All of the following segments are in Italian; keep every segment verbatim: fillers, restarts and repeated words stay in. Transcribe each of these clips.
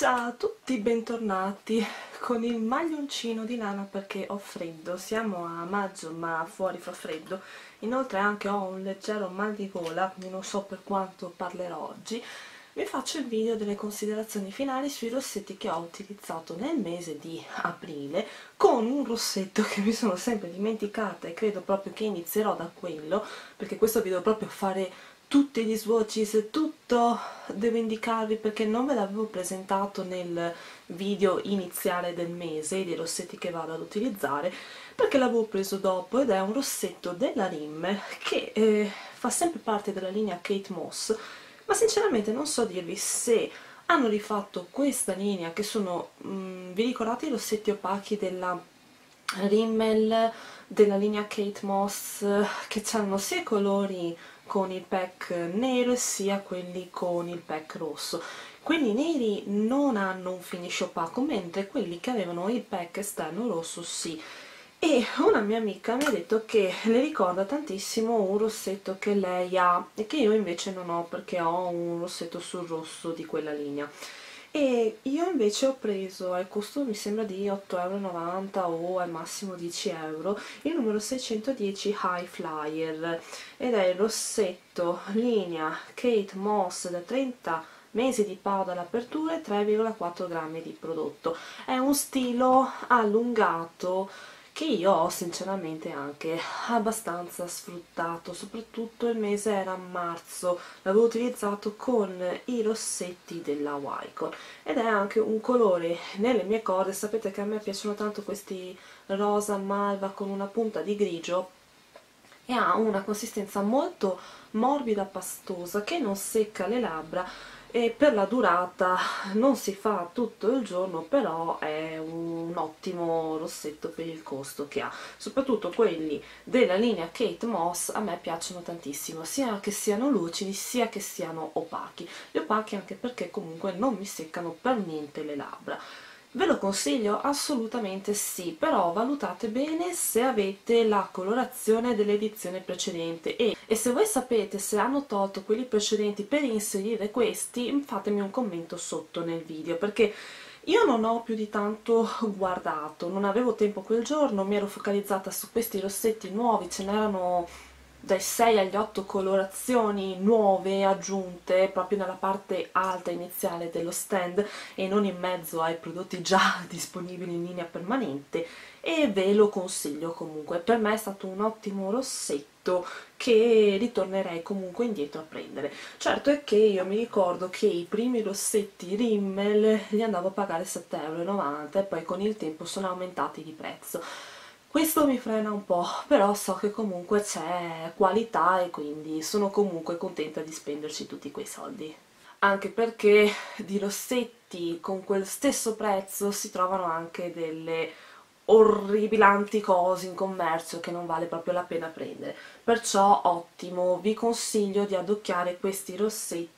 Ciao a tutti, bentornati con il maglioncino di lana perché ho freddo, siamo a maggio ma fuori fa freddo, inoltre anche ho un leggero mal di gola, non so per quanto parlerò oggi. Vi faccio il video delle considerazioni finali sui rossetti che ho utilizzato nel mese di aprile, con un rossetto che mi sono sempre dimenticata e credo proprio che inizierò da quello, perché questo vi devo proprio fare tutti gli swatches, tutto devo indicarvi perché non ve l'avevo presentato nel video iniziale del mese dei rossetti che vado ad utilizzare, perché l'avevo preso dopo, ed è un rossetto della Rimmel che eh, fa sempre parte della linea Kate Moss, ma sinceramente non so dirvi se hanno rifatto questa linea, che sono, mh, vi ricordate i rossetti opachi della Rimmel, della linea Kate Moss, che hanno sia i colori con il pack nero sia quelli con il pack rosso. Quelli neri non hanno un finish opaco, mentre quelli che avevano il pack esterno rosso sì. E una mia amica mi ha detto che le ricorda tantissimo un rossetto che lei ha e che io invece non ho, perché ho un rossetto sul rosso di quella linea. E io invece ho preso, al costo mi sembra di otto e novanta euro o al massimo dieci euro, il numero seicentodieci High Flyer, ed è il rossetto linea Kate Moss da trenta mesi di pauta all'apertura e tre virgola quattro grammi di prodotto. È un stilo allungato che io ho sinceramente anche abbastanza sfruttato, soprattutto il mese era marzo, l'avevo utilizzato con i rossetti della Waicon, ed è anche un colore nelle mie corde. Sapete che a me piacciono tanto questi rosa malva con una punta di grigio, e ha una consistenza molto morbida, pastosa, che non secca le labbra, e per la durata non si fa tutto il giorno, però è un ottimo rossetto per il costo che ha. Soprattutto quelli della linea Kate Moss a me piacciono tantissimo, sia che siano lucidi sia che siano opachi. Gli opachi anche perché comunque non mi seccano per niente le labbra. Ve lo consiglio? Assolutamente sì, però valutate bene se avete la colorazione dell'edizione precedente, e, e se voi sapete se hanno tolto quelli precedenti per inserire questi, fatemi un commento sotto nel video, perché io non ho più di tanto guardato, non avevo tempo quel giorno, mi ero focalizzata su questi rossetti nuovi, ce n'erano dai sei agli otto colorazioni nuove aggiunte proprio nella parte alta iniziale dello stand e non in mezzo ai prodotti già disponibili in linea permanente, e ve lo consiglio comunque. Per me è stato un ottimo rossetto che ritornerei comunque indietro a prendere. Certo è che io mi ricordo che i primi rossetti Rimmel li andavo a pagare sette e novanta euro e poi con il tempo sono aumentati di prezzo. Questo mi frena un po', però so che comunque c'è qualità e quindi sono comunque contenta di spenderci tutti quei soldi. Anche perché di rossetti con quel stesso prezzo si trovano anche delle orribilanti cose in commercio che non vale proprio la pena prendere. Perciò ottimo, vi consiglio di adocchiare questi rossetti.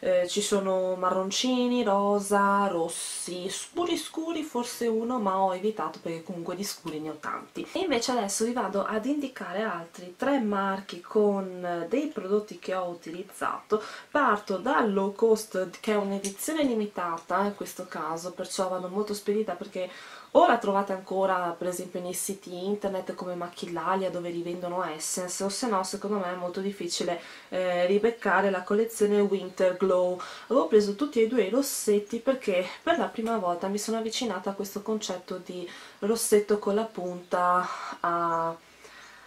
Eh, ci sono marroncini, rosa, rossi, scuri scuri forse uno, ma ho evitato perché comunque di scuri ne ho tanti. E invece adesso vi vado ad indicare altri tre marchi con dei prodotti che ho utilizzato. Parto dal Low Cost, che è un'edizione limitata in questo caso, perciò vado molto spedita, perché o la trovate ancora per esempio nei siti internet come Machillalia dove rivendono Essence, o se no secondo me è molto difficile eh, ribeccare la collezione Winter Glow. Avevo preso tutti e due i rossetti perché per la prima volta mi sono avvicinata a questo concetto di rossetto con la punta a,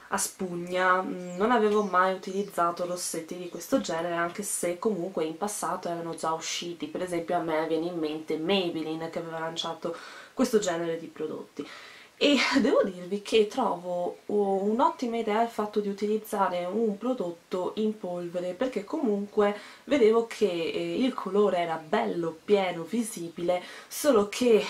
a spugna. Non avevo mai utilizzato rossetti di questo genere, anche se comunque in passato erano già usciti. Per esempio a me viene in mente Maybelline, che aveva lanciato questo genere di prodotti, e devo dirvi che trovo un'ottima idea il fatto di utilizzare un prodotto in polvere, perché comunque vedevo che il colore era bello, pieno, visibile, solo che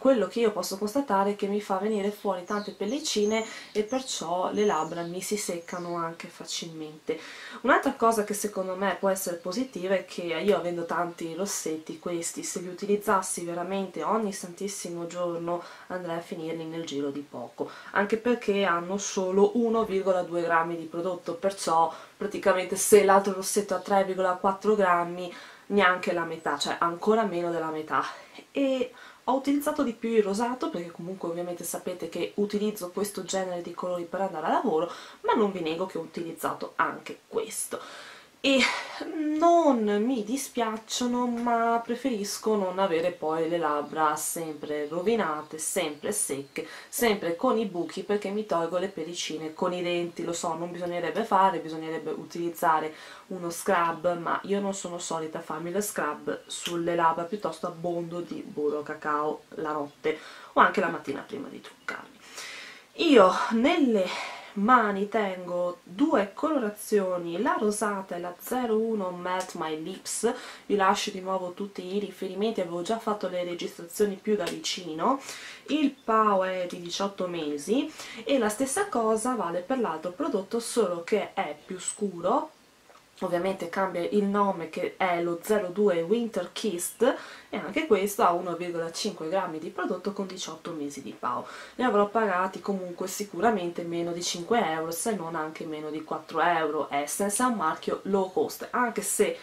quello che io posso constatare è che mi fa venire fuori tante pellicine e perciò le labbra mi si seccano anche facilmente. Un'altra cosa che secondo me può essere positiva è che io, avendo tanti rossetti questi, se li utilizzassi veramente ogni santissimo giorno andrei a finirli nel giro di poco, anche perché hanno solo uno virgola due grammi di prodotto, perciò praticamente se l'altro rossetto ha tre virgola quattro grammi neanche la metà, cioè ancora meno della metà, e ho utilizzato di più il rosato perché comunque ovviamente sapete che utilizzo questo genere di colori per andare a lavoro, ma non vi nego che ho utilizzato anche questo e non mi dispiacciono, ma preferisco non avere poi le labbra sempre rovinate, sempre secche, sempre con i buchi, perché mi tolgo le pellicine con i denti. Lo so, non bisognerebbe fare, bisognerebbe utilizzare uno scrub, ma io non sono solita farmi lo scrub sulle labbra, piuttosto abbondo di burro cacao la notte o anche la mattina prima di truccarmi. Io nelle mani tengo due colorazioni, la rosata e la zero uno Melt My Lips. Vi lascio di nuovo tutti i riferimenti, avevo già fatto le registrazioni più da vicino. Il P A O è di diciotto mesi e la stessa cosa vale per l'altro prodotto, solo che è più scuro, ovviamente cambia il nome, che è lo zero due Winter Kissed, e anche questo ha uno virgola cinque grammi di prodotto con diciotto mesi di P A O. Ne avrò pagati comunque sicuramente meno di cinque euro, se non anche meno di quattro euro. Essence è un marchio low cost, anche se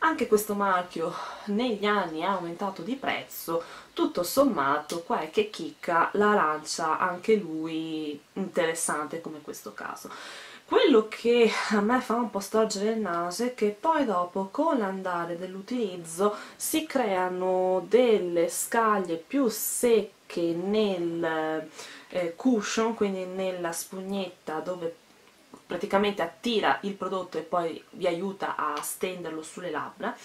anche questo marchio negli anni è aumentato di prezzo, tutto sommato qualche chicca la lancia anche lui, interessante come questo caso. Quello che a me fa un po' storgere il naso è che poi dopo, con l'andare dell'utilizzo, si creano delle scaglie più secche nel eh, cushion, quindi nella spugnetta dove praticamente attira il prodotto e poi vi aiuta a stenderlo sulle labbra.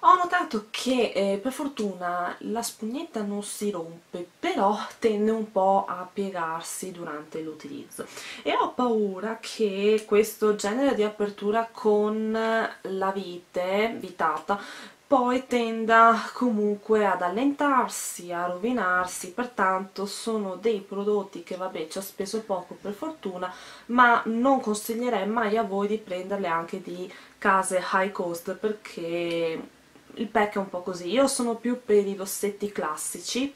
Ho notato che eh, per fortuna la spugnetta non si rompe, però tende un po' a piegarsi durante l'utilizzo, e ho paura che questo genere di apertura con la vite, vitata, poi tenda comunque ad allentarsi, a rovinarsi. Pertanto sono dei prodotti che, vabbè, ci ho speso poco per fortuna, ma non consiglierei mai a voi di prenderle anche di case high cost, perché il pack è un po' così. Io sono più per i rossetti classici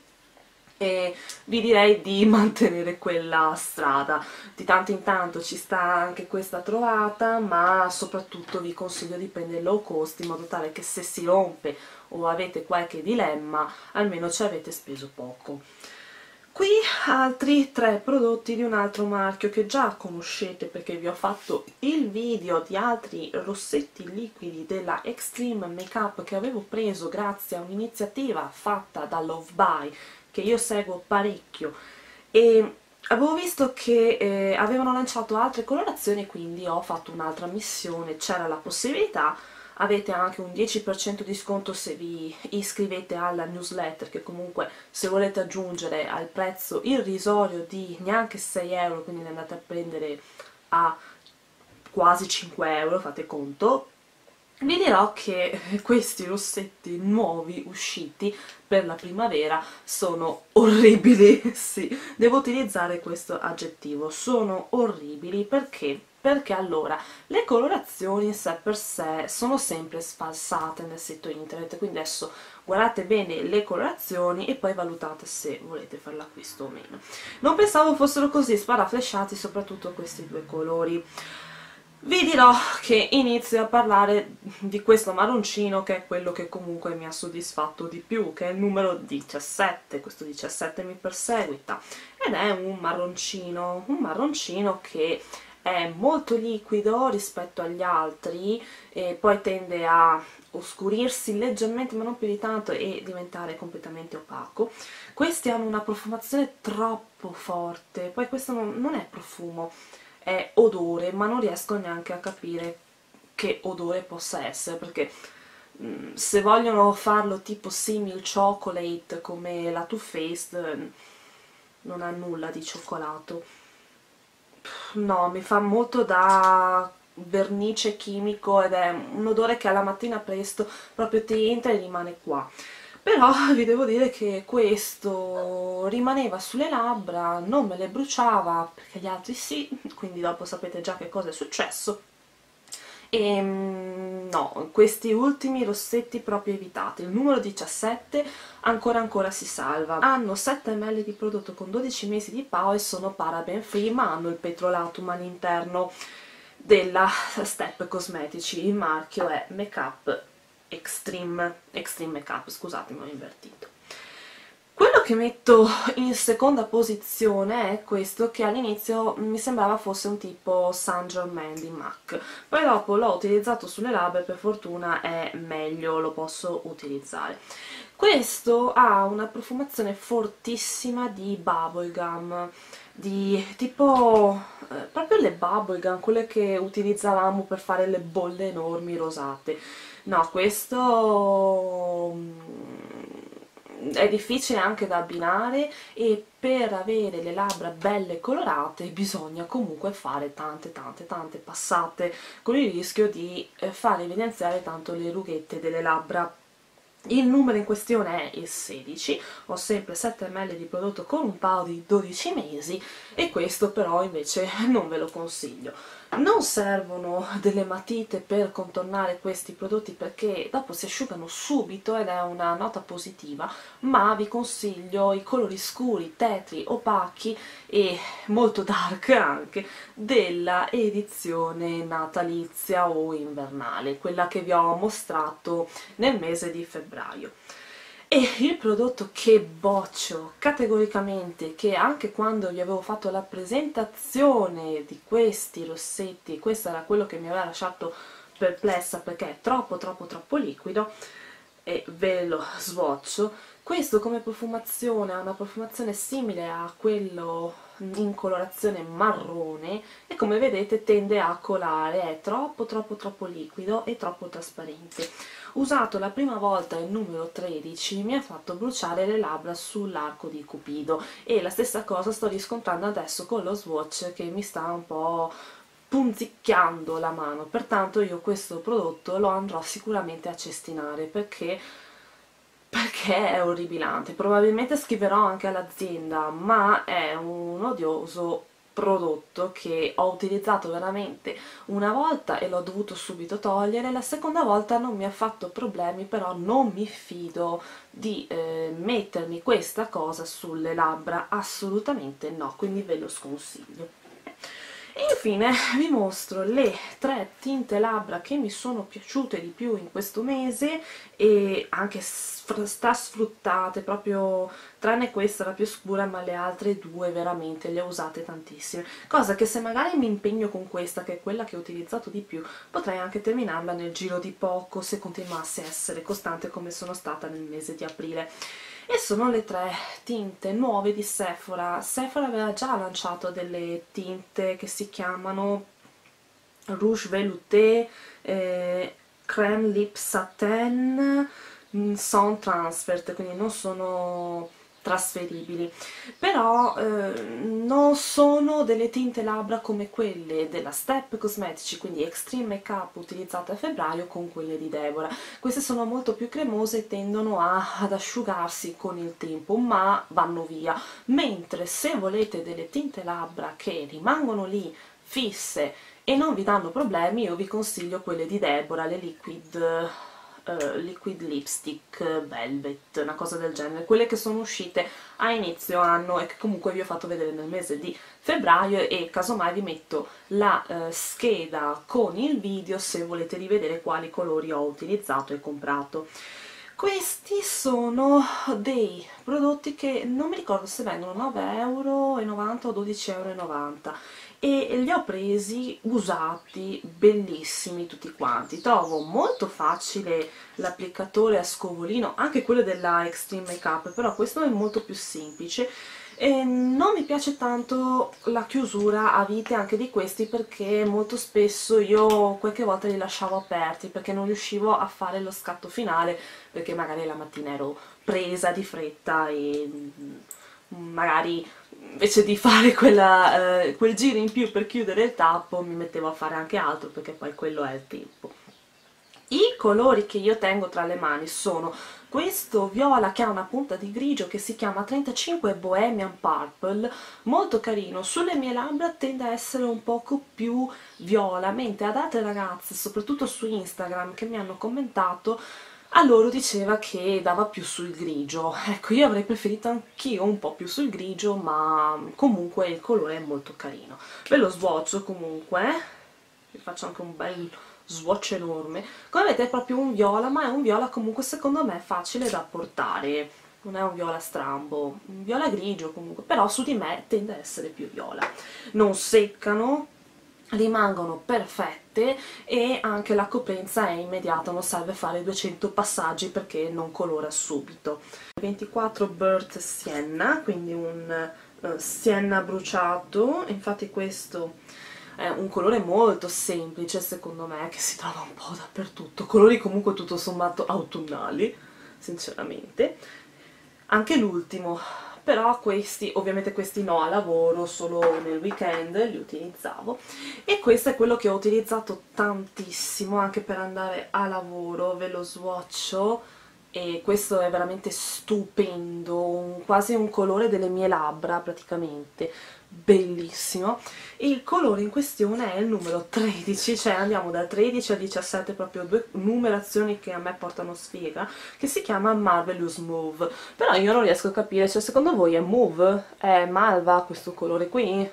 e vi direi di mantenere quella strada. Di tanto in tanto ci sta anche questa trovata, ma soprattutto vi consiglio di prendere low cost, in modo tale che se si rompe o avete qualche dilemma, almeno ci avete speso poco. Qui altri tre prodotti di un altro marchio che già conoscete, perché vi ho fatto il video di altri rossetti liquidi della Extreme Makeup che avevo preso grazie a un'iniziativa fatta da Love Buy, che io seguo parecchio, e avevo visto che eh, avevano lanciato altre colorazioni, quindi ho fatto un'altra missione. C'era la possibilità, avete anche un dieci per cento di sconto se vi iscrivete alla newsletter, che comunque, se volete aggiungere al prezzo irrisorio di neanche sei euro, quindi ne andate a prendere a quasi cinque euro, fate conto. Vi dirò che questi rossetti nuovi usciti per la primavera sono orribili, sì, devo utilizzare questo aggettivo, sono orribili. Perché? Perché allora le colorazioni in sé per sé sono sempre sfalsate nel sito internet, quindi adesso guardate bene le colorazioni e poi valutate se volete fare l'acquisto o meno. Non pensavo fossero così sparaflesciati, soprattutto questi due colori. Vi dirò che inizio a parlare di questo marroncino, che è quello che comunque mi ha soddisfatto di più, che è il numero diciassette, questo diciassette mi perseguita, ed è un marroncino, un marroncino che è molto liquido rispetto agli altri e poi tende a oscurirsi leggermente, ma non più di tanto, e diventare completamente opaco. Questi hanno una profumazione troppo forte, poi questo non, non è profumo, è odore, ma non riesco neanche a capire che odore possa essere, perché mh, se vogliono farlo tipo simil chocolate come la Too Faced, non ha nulla di cioccolato. No, mi fa molto da vernice chimico ed è un odore che alla mattina presto proprio ti entra e rimane qua. Però vi devo dire che questo rimaneva sulle labbra, non me le bruciava, perché gli altri sì, quindi dopo sapete già che cosa è successo. E no, questi ultimi rossetti proprio evitate. Il numero diciassette ancora ancora si salva. Hanno sette millilitri di prodotto con dodici mesi di P A O e sono paraben free, ma hanno il petrolatum all'interno della Step Cosmetici. Il marchio è MAC Extreme, Extreme Makeup, scusatemi, ho invertito. Quello che metto in seconda posizione è questo, che all'inizio mi sembrava fosse un tipo Saint Germain di MAC, poi dopo l'ho utilizzato sulle labbra e per fortuna è meglio, lo posso utilizzare. Questo ha una profumazione fortissima di bubblegum, di tipo eh, proprio le bubblegum, quelle che utilizzavamo per fare le bolle enormi rosate. No, questo è difficile anche da abbinare e per avere le labbra belle e colorate bisogna comunque fare tante tante tante passate, con il rischio di far evidenziare tanto le rughette delle labbra. Il numero in questione è il sedici, ho sempre sette millilitri di prodotto con un paio di dodici mesi e questo però invece non ve lo consiglio. Non servono delle matite per contornare questi prodotti perché dopo si asciugano subito ed è una nota positiva, ma vi consiglio i colori scuri, tetri, opachi e molto dark anche della edizione natalizia o invernale, quella che vi ho mostrato nel mese di febbraio. E il prodotto che boccio categoricamente, che anche quando gli avevo fatto la presentazione di questi rossetti, questo era quello che mi aveva lasciato perplessa perché è troppo troppo troppo liquido, e ve lo swatcho. Questo come profumazione ha una profumazione simile a quello in colorazione marrone e come vedete tende a colare, è troppo troppo troppo liquido e troppo trasparente. Usato la prima volta il numero tredici mi ha fatto bruciare le labbra sull'arco di Cupido e la stessa cosa sto riscontrando adesso con lo swatch che mi sta un po' punzicchiando la mano, pertanto io questo prodotto lo andrò sicuramente a cestinare perché, perché è orribilante. Probabilmente scriverò anche all'azienda, ma è un odioso prodotto che ho utilizzato veramente una volta e l'ho dovuto subito togliere. La seconda volta non mi ha fatto problemi, però non mi fido di eh, mettermi questa cosa sulle labbra, assolutamente no, quindi ve lo sconsiglio. E infine vi mostro le tre tinte labbra che mi sono piaciute di più in questo mese e anche strasfruttate, proprio tranne questa la più scura, ma le altre due veramente le ho usate tantissime, cosa che se magari mi impegno con questa, che è quella che ho utilizzato di più, potrei anche terminarla nel giro di poco se continuasse a essere costante come sono stata nel mese di aprile. E sono le tre tinte nuove di Sephora. Sephora aveva già lanciato delle tinte che si chiamano Rouge Velouté, eh, Creme Lip Satin, Sans Transfert, quindi non sono trasferibili, però eh, non sono delle tinte labbra come quelle della Step Cosmetici, quindi Extreme Makeup utilizzate a febbraio con quelle di Deborah. Queste sono molto più cremose e tendono a, ad asciugarsi con il tempo, ma vanno via, mentre se volete delle tinte labbra che rimangono lì fisse e non vi danno problemi, io vi consiglio quelle di Deborah, le liquid Uh, liquid lipstick velvet, una cosa del genere, quelle che sono uscite a inizio anno e che comunque vi ho fatto vedere nel mese di febbraio, e casomai vi metto la uh, scheda con il video se volete rivedere quali colori ho utilizzato e comprato. Questi sono dei prodotti che non mi ricordo se vengono nove e novanta euro o dodici e novanta euro e li ho presi usati, bellissimi tutti quanti. Trovo molto facile l'applicatore a scovolino, anche quello della Extreme Makeup, però questo è molto più semplice. E non mi piace tanto la chiusura a vite anche di questi perché molto spesso io qualche volta li lasciavo aperti perché non riuscivo a fare lo scatto finale, perché magari la mattina ero presa di fretta e magari invece di fare quella, eh, quel giro in più per chiudere il tappo mi mettevo a fare anche altro, perché poi quello è il tempo. I colori che io tengo tra le mani sono questo viola che ha una punta di grigio che si chiama trentacinque Bohemian Purple, molto carino. Sulle mie labbra tende a essere un poco più viola, mentre ad altre ragazze, soprattutto su Instagram, che mi hanno commentato, a loro diceva che dava più sul grigio. Ecco, io avrei preferito anch'io un po' più sul grigio, ma comunque il colore è molto carino. Ve lo swatcho comunque, vi faccio anche un bel swatch enorme. Come vedete è proprio un viola, ma è un viola comunque secondo me facile da portare, non è un viola strambo, un viola grigio comunque, però su di me tende a essere più viola. Non seccano, rimangono perfette e anche la coprenza è immediata, non serve fare duecento passaggi perché non colora subito. ventiquattro Burnt Sienna, quindi un uh, sienna bruciato, infatti questo è un colore molto semplice secondo me, che si trova un po' dappertutto, colori comunque tutto sommato autunnali sinceramente. Anche l'ultimo, però questi, ovviamente questi no a lavoro, solo nel weekend li utilizzavo, e questo è quello che ho utilizzato tantissimo anche per andare a lavoro. Ve lo swatcho e questo è veramente stupendo, un, quasi un colore delle mie labbra praticamente, bellissimo. Il colore in questione è il numero tredici, cioè andiamo dal tredici al diciassette, proprio due numerazioni che a me portano sfiga, che si chiama Marvelous Mauve. Però io non riesco a capire, cioè secondo voi è mauve? È malva questo colore qui?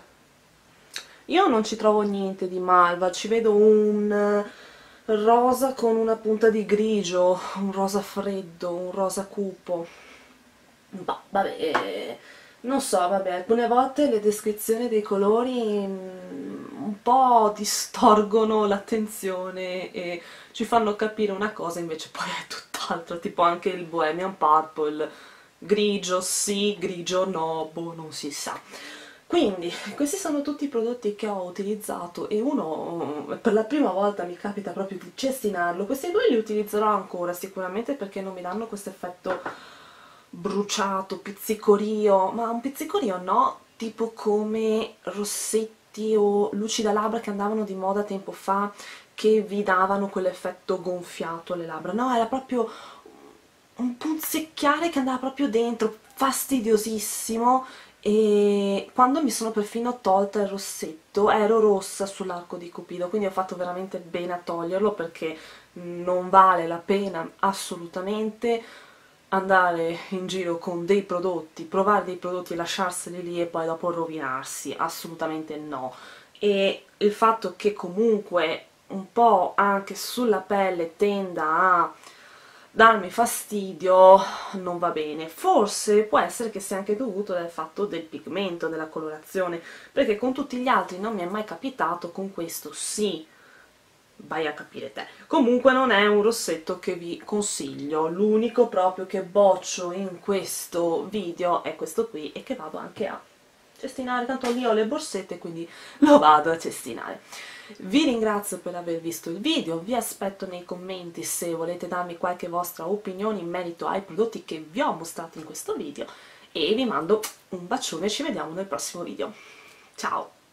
Io non ci trovo niente di malva, ci vedo un rosa con una punta di grigio, un rosa freddo, un rosa cupo. Bah, vabbè, non so, vabbè, alcune volte le descrizioni dei colori un po' distorgono l'attenzione e ci fanno capire una cosa, invece poi è tutt'altro, tipo anche il Bohemian Purple, grigio sì, grigio no, boh, non si sa. Quindi, questi sono tutti i prodotti che ho utilizzato e uno per la prima volta mi capita proprio di cestinarlo. Questi due li utilizzerò ancora sicuramente perché non mi danno questo effetto bruciato, pizzicorio, ma un pizzicorio no, tipo come rossetti o lucida labbra che andavano di moda tempo fa, che vi davano quell'effetto gonfiato alle labbra. No, era proprio un punzecchiare che andava proprio dentro, fastidiosissimo, e quando mi sono perfino tolta il rossetto ero rossa sull'arco di Cupido, quindi ho fatto veramente bene a toglierlo perché non vale la pena assolutamente andare in giro con dei prodotti, provare dei prodotti e lasciarseli lì e poi dopo rovinarsi, assolutamente no. E il fatto che comunque un po' anche sulla pelle tenda a darmi fastidio non va bene. Forse può essere che sia anche dovuto dal fatto del pigmento, della colorazione, perché con tutti gli altri non mi è mai capitato, con questo sì. Vai a capire te. Comunque non è un rossetto che vi consiglio, l'unico proprio che boccio in questo video è questo qui, e che vado anche a cestinare, tanto lì ho le borsette quindi lo vado a cestinare. Vi ringrazio per aver visto il video, vi aspetto nei commenti se volete darmi qualche vostra opinione in merito ai prodotti che vi ho mostrato in questo video, e vi mando un bacione, ci vediamo nel prossimo video. Ciao!